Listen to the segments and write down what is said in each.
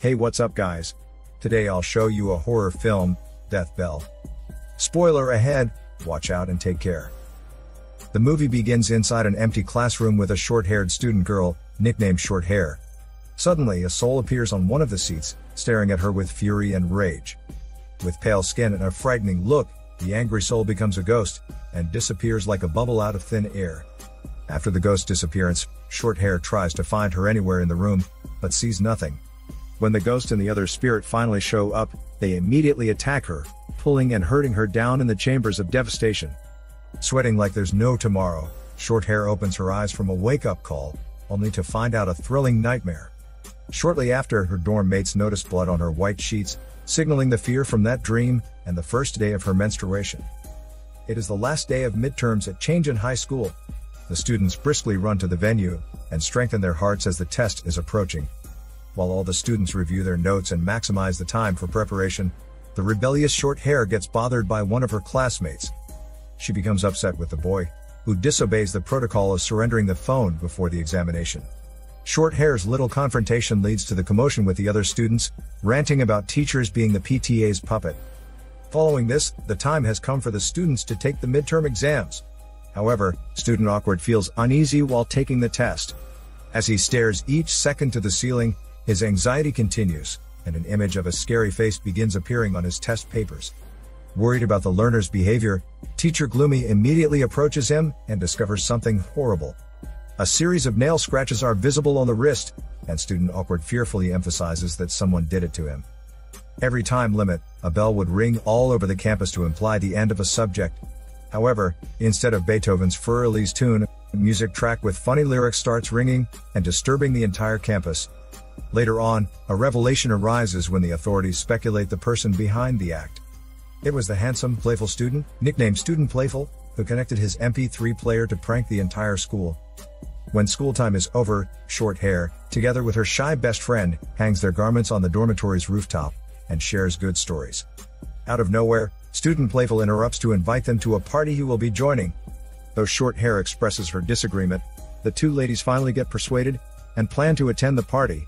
Hey, what's up guys? Today I'll show you a horror film, Death Bell. Spoiler ahead, watch out and take care. The movie begins inside an empty classroom with a short-haired student girl, nicknamed Short Hair. Suddenly a soul appears on one of the seats, staring at her with fury and rage. With pale skin and a frightening look, the angry soul becomes a ghost, and disappears like a bubble out of thin air. After the ghost's disappearance, Short Hair tries to find her anywhere in the room, but sees nothing. When the ghost and the other spirit finally show up, they immediately attack her, pulling and hurting her down in the chambers of devastation. Sweating like there's no tomorrow, Short Hair opens her eyes from a wake-up call, only to find out a thrilling nightmare. Shortly after, her dorm mates notice blood on her white sheets, signaling the fear from that dream and the first day of her menstruation. It is the last day of midterms at Changin High School. The students briskly run to the venue and strengthen their hearts as the test is approaching. While all the students review their notes and maximize the time for preparation, the rebellious Short Hair gets bothered by one of her classmates. She becomes upset with the boy, who disobeys the protocol of surrendering the phone before the examination. Short Hair's little confrontation leads to the commotion with the other students, ranting about teachers being the PTA's puppet. Following this, the time has come for the students to take the midterm exams. However, student Awkward feels uneasy while taking the test. As he stares each second to the ceiling, his anxiety continues, and an image of a scary face begins appearing on his test papers. Worried about the learner's behavior, Teacher Gloomy immediately approaches him and discovers something horrible. A series of nail scratches are visible on the wrist, and Student Awkward fearfully emphasizes that someone did it to him. Every time limit, a bell would ring all over the campus to imply the end of a subject. However, instead of Beethoven's Fur Elise tune, a music track with funny lyrics starts ringing and disturbing the entire campus. Later on, a revelation arises when the authorities speculate the person behind the act. It was the handsome, playful student, nicknamed Student Playful, who connected his MP3 player to prank the entire school. When school time is over, Short Hair, together with her shy best friend, hangs their garments on the dormitory's rooftop and shares good stories. Out of nowhere, Student Playful interrupts to invite them to a party he will be joining. Though Short Hair expresses her disagreement, the two ladies finally get persuaded and plan to attend the party.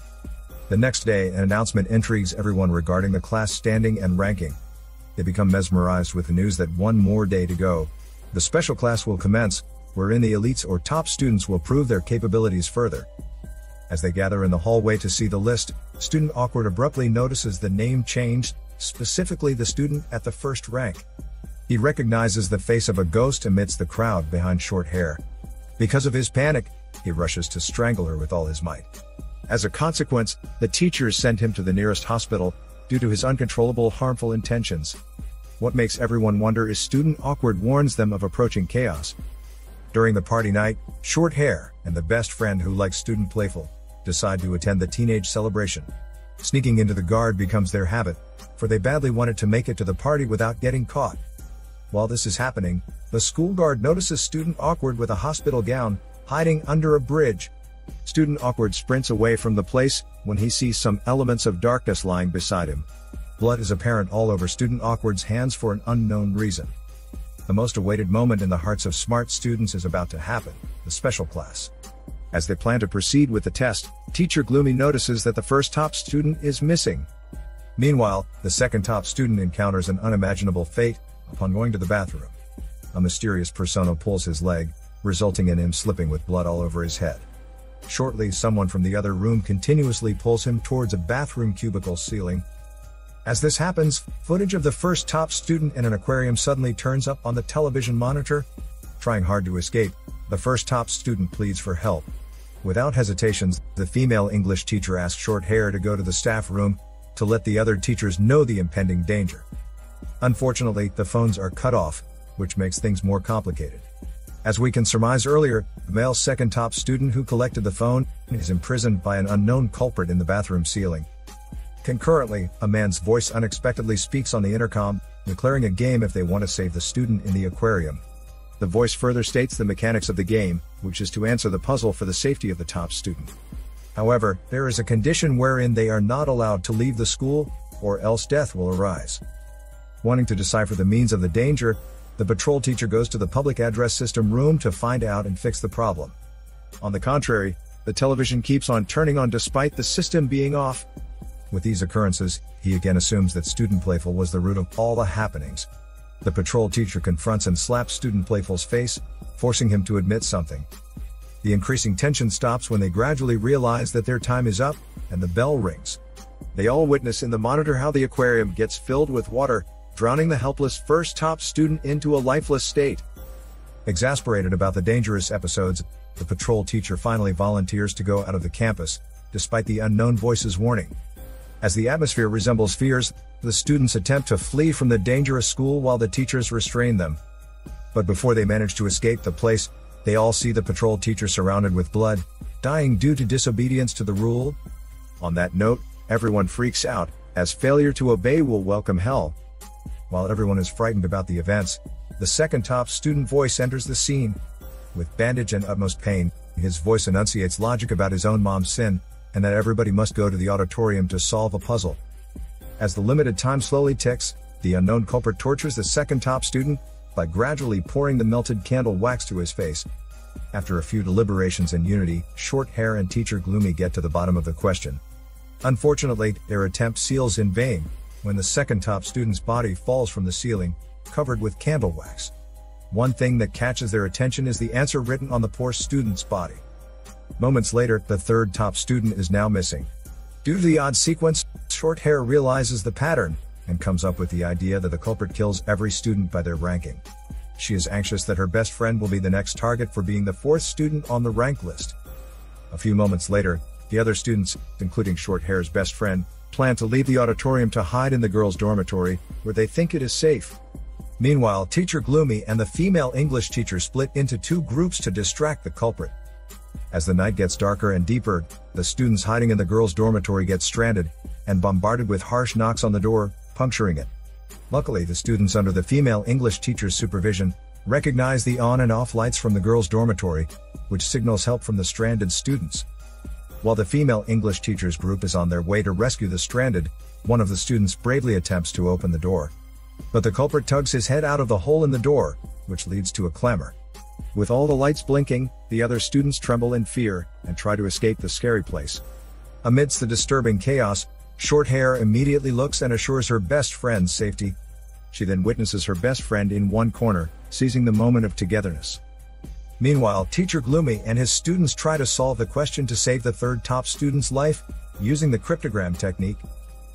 The next day, an announcement intrigues everyone regarding the class standing and ranking. They become mesmerized with the news that one more day to go, the special class will commence, wherein the elites or top students will prove their capabilities further. As they gather in the hallway to see the list, Student Awkward abruptly notices the name changed, specifically the student at the first rank. He recognizes the face of a ghost amidst the crowd behind Short Hair. Because of his panic, he rushes to strangle her with all his might. As a consequence, the teachers send him to the nearest hospital, due to his uncontrollable harmful intentions. What makes everyone wonder is Student Awkward warns them of approaching chaos. During the party night, Short Hair and the best friend who likes Student Playful decide to attend the teenage celebration. Sneaking into the guard becomes their habit, for they badly wanted to make it to the party without getting caught. While this is happening, the school guard notices Student Awkward with a hospital gown, hiding under a bridge. Student Awkward sprints away from the place when he sees some elements of darkness lying beside him. Blood is apparent all over Student Awkward's hands for an unknown reason. The most awaited moment in the hearts of smart students is about to happen, the special class. As they plan to proceed with the test, Teacher Gloomy notices that the first top student is missing. Meanwhile, the second top student encounters an unimaginable fate upon going to the bathroom. A mysterious persona pulls his leg, resulting in him slipping with blood all over his head. Shortly, someone from the other room continuously pulls him towards a bathroom cubicle ceiling. As this happens, footage of the first top student in an aquarium suddenly turns up on the television monitor. Trying hard to escape, the first top student pleads for help. Without hesitations, the female English teacher asks Short Hair to go to the staff room to let the other teachers know the impending danger. Unfortunately, the phones are cut off, which makes things more complicated. As we can surmise earlier, the male second top student who collected the phone is imprisoned by an unknown culprit in the bathroom ceiling. Concurrently, a man's voice unexpectedly speaks on the intercom, declaring a game if they want to save the student in the aquarium. The voice further states the mechanics of the game, which is to answer the puzzle for the safety of the top student. However, there is a condition wherein they are not allowed to leave the school, or else death will arise. Wanting to decipher the means of the danger, the patrol teacher goes to the public address system room to find out and fix the problem. On the contrary, the television keeps on turning on despite the system being off. With these occurrences, he again assumes that student Playful was the root of all the happenings. The patrol teacher confronts and slaps student Playful's face, forcing him to admit something. The increasing tension stops when they gradually realize that their time is up, and the bell rings. They all witness in the monitor how the aquarium gets filled with water, drowning the helpless first top student into a lifeless state. Exasperated about the dangerous episodes, the patrol teacher finally volunteers to go out of the campus, despite the unknown voice's warning. As the atmosphere resembles fears, the students attempt to flee from the dangerous school while the teachers restrain them. But before they manage to escape the place, they all see the patrol teacher surrounded with blood, dying due to disobedience to the rule. On that note, everyone freaks out, as failure to obey will welcome hell. While everyone is frightened about the events, the second top student voice enters the scene. With bandage and utmost pain, his voice enunciates logic about his own mom's sin, and that everybody must go to the auditorium to solve a puzzle. As the limited time slowly ticks, the unknown culprit tortures the second top student by gradually pouring the melted candle wax to his face. After a few deliberations in unity, Short Hair and Teacher Gloomy get to the bottom of the question. Unfortunately, their attempt seals in vain, when the second top student's body falls from the ceiling, covered with candle wax. One thing that catches their attention is the answer written on the poor student's body. Moments later, the third top student is now missing. Due to the odd sequence, Short Hair realizes the pattern, and comes up with the idea that the culprit kills every student by their ranking. She is anxious that her best friend will be the next target for being the fourth student on the rank list. A few moments later, the other students, including Short Hair's best friend, plan to leave the auditorium to hide in the girls' dormitory, where they think it is safe. Meanwhile, Teacher Gloomy and the female English teacher split into two groups to distract the culprit. As the night gets darker and deeper, the students hiding in the girls' dormitory get stranded, and bombarded with harsh knocks on the door, puncturing it. Luckily, the students under the female English teacher's supervision recognize the on and off lights from the girls' dormitory, which signals help from the stranded students. While the female English teacher's group is on their way to rescue the stranded, one of the students bravely attempts to open the door. But the culprit tugs his head out of the hole in the door, which leads to a clamor. With all the lights blinking, the other students tremble in fear, and try to escape the scary place. Amidst the disturbing chaos, Short Hair immediately looks and assures her best friend's safety. She then witnesses her best friend in one corner, seizing the moment of togetherness. Meanwhile, Teacher Gloomy and his students try to solve the question to save the third top student's life, using the cryptogram technique.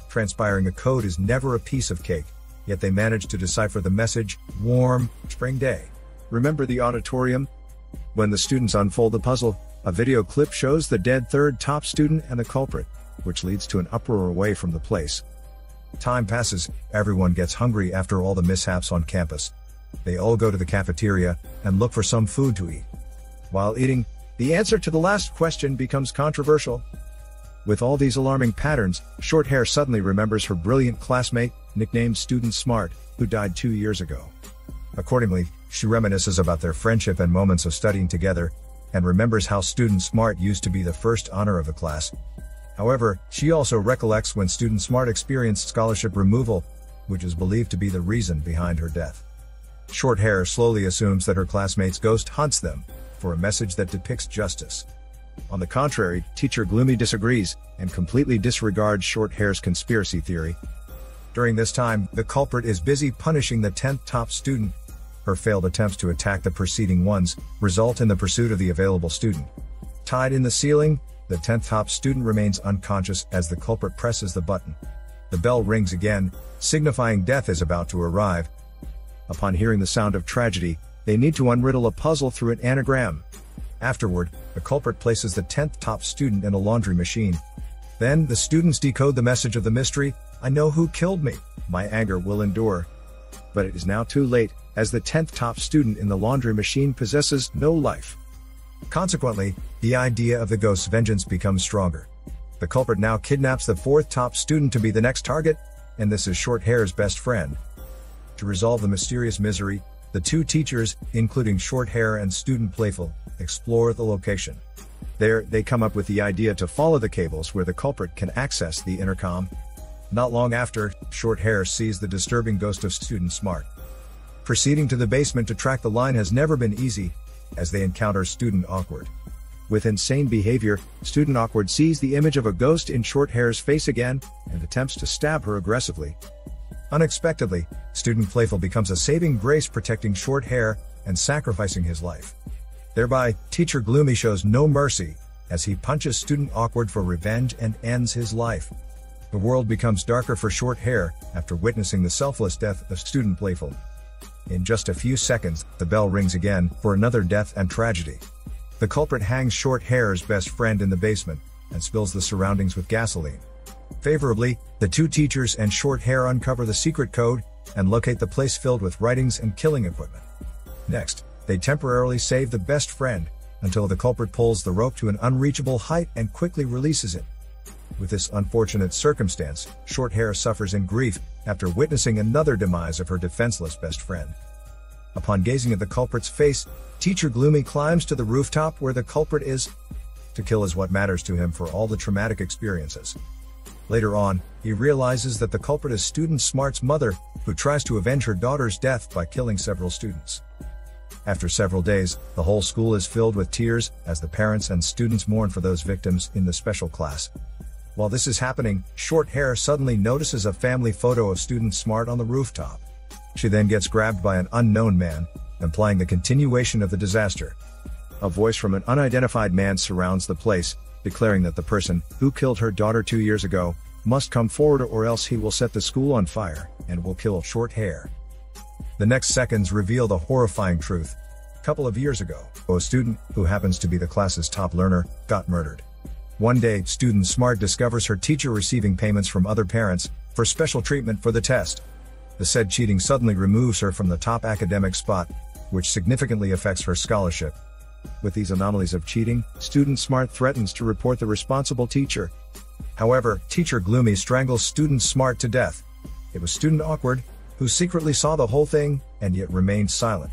Transpiring a code is never a piece of cake, yet they manage to decipher the message, "Warm, spring day. Remember the auditorium?" When the students unfold the puzzle, a video clip shows the dead third top student and the culprit, which leads to an uproar away from the place. Time passes, everyone gets hungry after all the mishaps on campus. They all go to the cafeteria, and look for some food to eat. While eating, the answer to the last question becomes controversial. With all these alarming patterns, Short Hair suddenly remembers her brilliant classmate, nicknamed Student Smart, who died 2 years ago. Accordingly, she reminisces about their friendship and moments of studying together, and remembers how Student Smart used to be the first honor of the class. However, she also recollects when Student Smart experienced scholarship removal, which is believed to be the reason behind her death. Short Hair slowly assumes that her classmate's ghost haunts them, for a message that depicts justice. On the contrary, Teacher Gloomy disagrees, and completely disregards Short Hair's conspiracy theory. During this time, the culprit is busy punishing the 10th top student. Her failed attempts to attack the preceding ones result in the pursuit of the available student. Tied in the ceiling, the 10th top student remains unconscious as the culprit presses the button. The bell rings again, signifying death is about to arrive. Upon hearing the sound of tragedy, they need to unriddle a puzzle through an anagram. Afterward, the culprit places the 10th top student in a laundry machine. Then, the students decode the message of the mystery, "I know who killed me, my anger will endure." But it is now too late, as the 10th top student in the laundry machine possesses no life. Consequently, the idea of the ghost's vengeance becomes stronger. The culprit now kidnaps the 4th top student to be the next target, and this is Short Hair's best friend. To resolve the mysterious misery, the two teachers, including Short Hair and Student Playful, explore the location. There, they come up with the idea to follow the cables where the culprit can access the intercom. Not long after, Short Hair sees the disturbing ghost of Student Smart. Proceeding to the basement to track the line has never been easy, as they encounter Student Awkward. with insane behavior, student awkward sees the image of a ghost in short hair's face again, and attempts to stab her aggressively. Unexpectedly, student playful becomes a saving grace protecting short hair, and sacrificing his life. Thereby, teacher gloomy shows no mercy, as he punches student awkward for revenge and ends his life. The world becomes darker for short hair, after witnessing the selfless death of student playful. In just a few seconds, the bell rings again, for another death and tragedy. The culprit hangs short hair's best friend in the basement, and spills the surroundings with gasoline. Favorably, the two teachers and short hair uncover the secret code, and locate the place filled with writings and killing equipment. Next, they temporarily save the best friend, until the culprit pulls the rope to an unreachable height and quickly releases it. With this unfortunate circumstance, short hair suffers in grief, after witnessing another demise of her defenseless best friend. Upon gazing at the culprit's face, teacher gloomy climbs to the rooftop where the culprit is. To kill is what matters to him for all the traumatic experiences. Later on, he realizes that the culprit is student Smart's mother, who tries to avenge her daughter's death by killing several students. After several days, the whole school is filled with tears, as the parents and students mourn for those victims in the special class. While this is happening, short hair suddenly notices a family photo of student Smart on the rooftop. She then gets grabbed by an unknown man, implying the continuation of the disaster. A voice from an unidentified man surrounds the place, declaring that the person who killed her daughter 2 years ago must come forward or else he will set the school on fire and will kill short hair. The next seconds reveal the horrifying truth. A couple of years ago, a student, who happens to be the class's top learner, got murdered. One day, student Smart discovers her teacher receiving payments from other parents for special treatment for the test. The said cheating suddenly removes her from the top academic spot, which significantly affects her scholarship. With these anomalies of cheating, student Smart threatens to report the responsible teacher. However, teacher gloomy strangles student Smart to death. It was student awkward, who secretly saw the whole thing, and yet remained silent.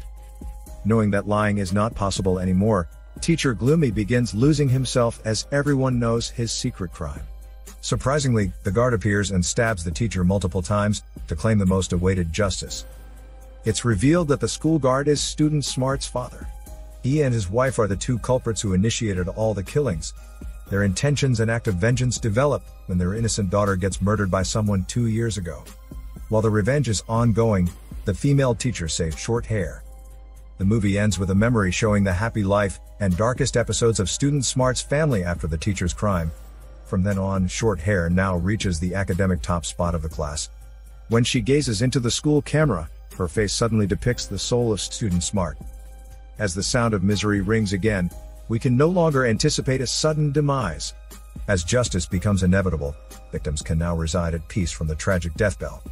Knowing that lying is not possible anymore, teacher gloomy begins losing himself as everyone knows his secret crime. Surprisingly, the guard appears and stabs the teacher multiple times, to claim the most awaited justice. It's revealed that the school guard is student Smart's father. He and his wife are the two culprits who initiated all the killings. Their intentions and act of vengeance develop, when their innocent daughter gets murdered by someone 2 years ago. While the revenge is ongoing, the female teacher saves short hair. The movie ends with a memory showing the happy life and darkest episodes of student Smart's family after the teacher's crime. From then on, short hair now reaches the academic top spot of the class. When she gazes into the school camera, her face suddenly depicts the soul of student Smart. As the sound of misery rings again, we can no longer anticipate a sudden demise. As justice becomes inevitable, victims can now reside at peace from the tragic death bell.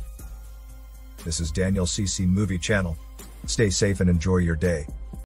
This is Daniel CC Movie Channel. Stay safe and enjoy your day.